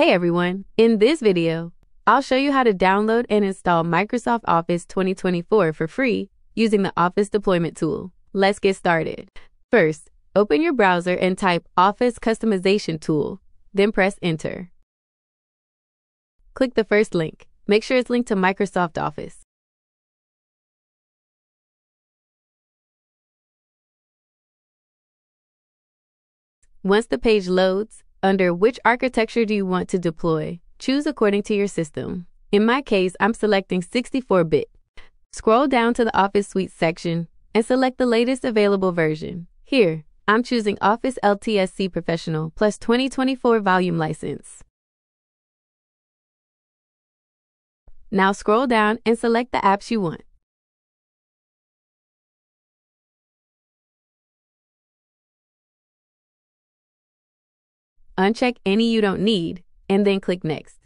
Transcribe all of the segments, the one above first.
Hey everyone, in this video, I'll show you how to download and install Microsoft Office 2024 for free using the Office Deployment Tool. Let's get started. First, open your browser and type Office Customization Tool, then press Enter. Click the first link. Make sure it's linked to Microsoft Office. Once the page loads, under which architecture do you want to deploy? Choose according to your system. In my case, I'm selecting 64-bit. Scroll down to the Office Suite section and select the latest available version. Here, I'm choosing Office LTSC Professional plus 2024 volume license. Now scroll down and select the apps you want. Uncheck any you don't need, and then click Next.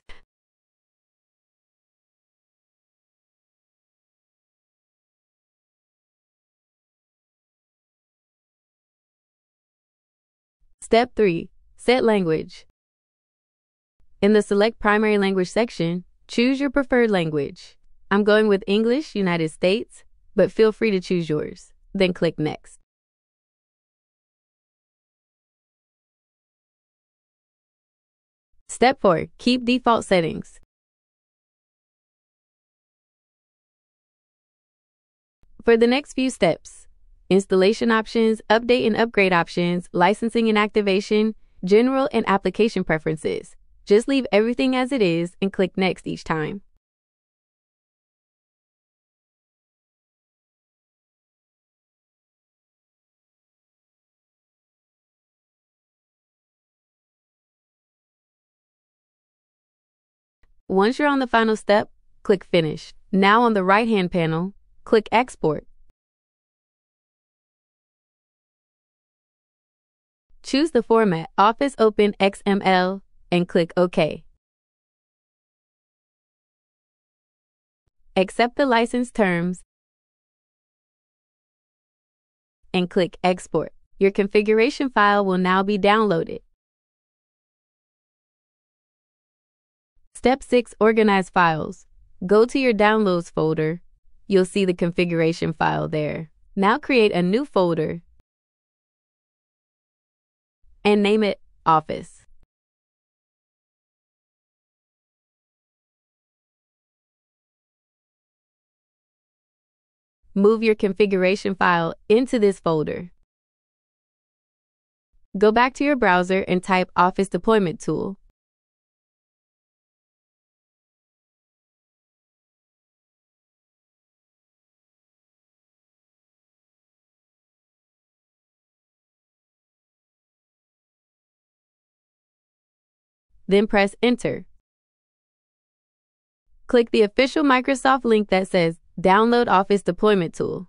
Step 3. Set language. In the Select Primary Language section, choose your preferred language. I'm going with English, United States, but feel free to choose yours. Then click Next. Step 4. Keep default settings. For the next few steps, installation options, update and upgrade options, licensing and activation, general and application preferences. Just leave everything as it is and click Next each time. Once you're on the final step, click Finish. Now on the right-hand panel, click Export. Choose the format Office Open XML and click OK. Accept the license terms and click Export. Your configuration file will now be downloaded. Step 6. Organize files. Go to your Downloads folder. You'll see the configuration file there. Now create a new folder and name it Office. Move your configuration file into this folder. Go back to your browser and type Office Deployment Tool. Then press Enter. Click the official Microsoft link that says Download Office Deployment Tool.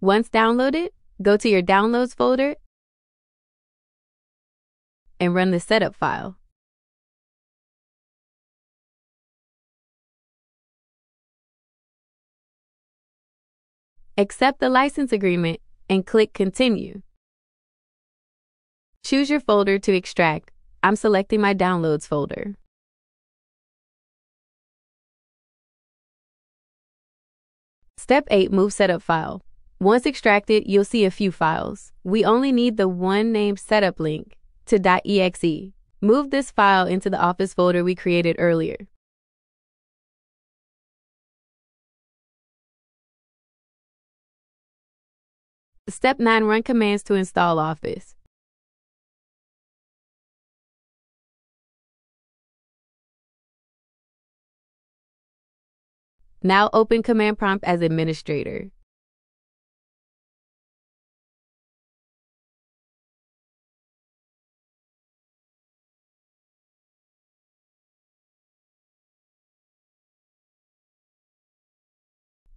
Once downloaded, go to your Downloads folder and run the setup file. Accept the license agreement and click Continue. Choose your folder to extract. I'm selecting my Downloads folder. Step 8. Move setup file. Once extracted, you'll see a few files. We only need the one named setup link to .exe. Move this file into the Office folder we created earlier. Step 9. Run commands to install Office. Now open Command Prompt as administrator.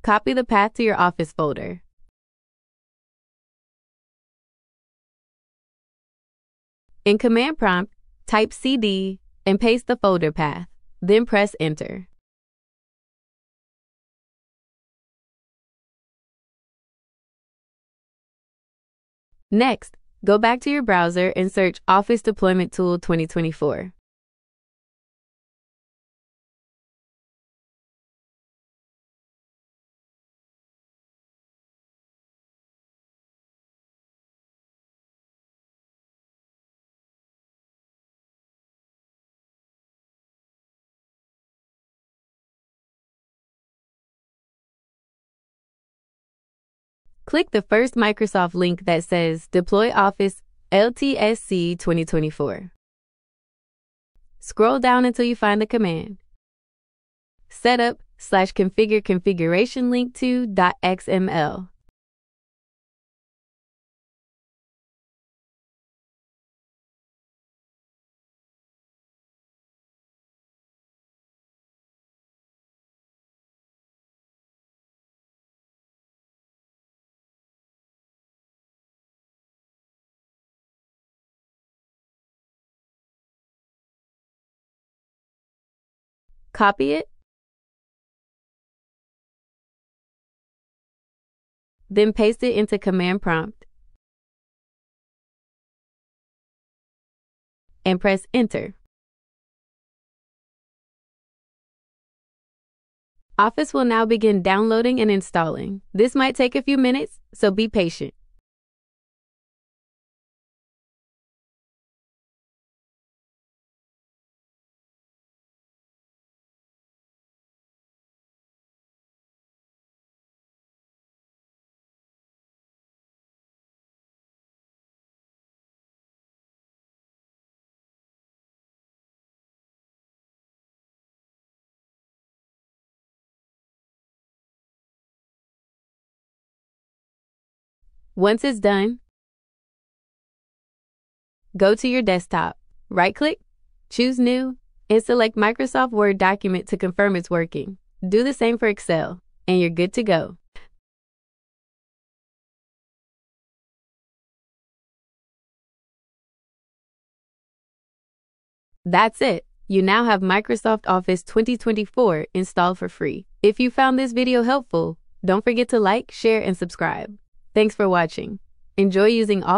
Copy the path to your Office folder. In Command Prompt, type CD and paste the folder path, then press Enter. Next, go back to your browser and search Office Deployment Tool 2024. Click the first Microsoft link that says Deploy Office LTSC 2024. Scroll down until you find the command. Setup/configure configuration link to .xml. Copy it, then paste it into Command Prompt, and press Enter. Office will now begin downloading and installing. This might take a few minutes, so be patient. Once it's done, go to your desktop, right-click, choose New, and select Microsoft Word document to confirm it's working. Do the same for Excel, and you're good to go. That's it. You now have Microsoft Office 2024 installed for free. If you found this video helpful, don't forget to like, share, and subscribe. Thanks for watching. Enjoy using all